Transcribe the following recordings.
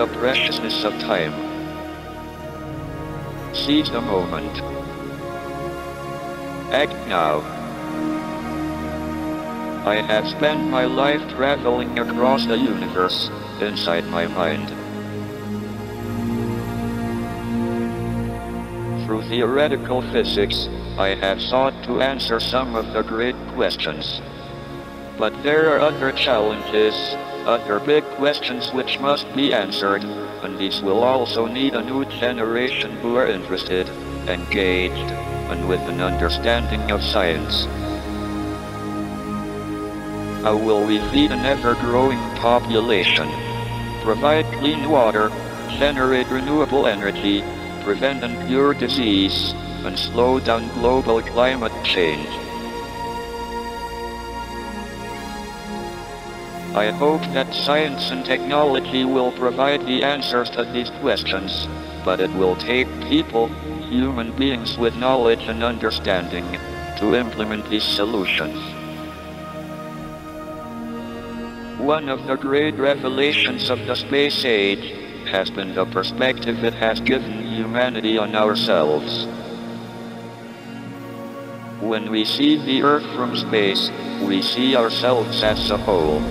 the preciousness of time. Seize the moment. Act now. I have spent my life traveling across the universe, inside my mind. Through theoretical physics, I have sought to answer some of the great questions. But there are other challenges, other big questions which must be answered, and these will also need a new generation who are interested, engaged, and with an understanding of science. How will we feed an ever-growing population? Provide clean water, generate renewable energy, prevent and cure disease, and slow down global climate change. I hope that science and technology will provide the answers to these questions, but it will take people, human beings with knowledge and understanding, to implement these solutions. One of the great revelations of the space age has been the perspective it has given humanity on ourselves. When we see the Earth from space, we see ourselves as a whole.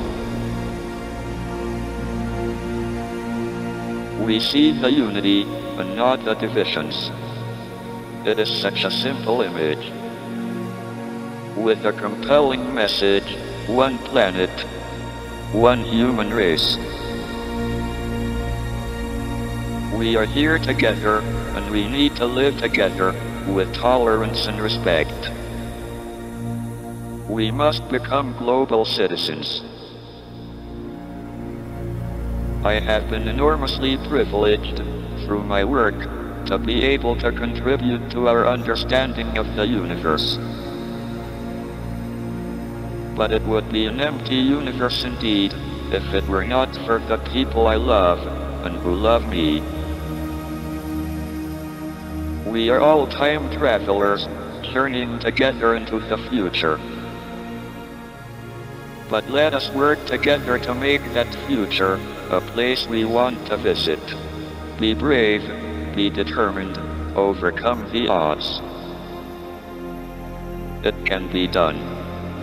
We see the unity, and not the divisions. It is such a simple image, with a compelling message: one planet, one human race. We are here together, and we need to live together, with tolerance and respect. We must become global citizens. I have been enormously privileged, through my work, to be able to contribute to our understanding of the universe. But it would be an empty universe indeed, if it were not for the people I love, and who love me. We are all time travelers, journeying together into the future. But let us work together to make that future a place we want to visit. Be brave, be determined, overcome the odds. It can be done.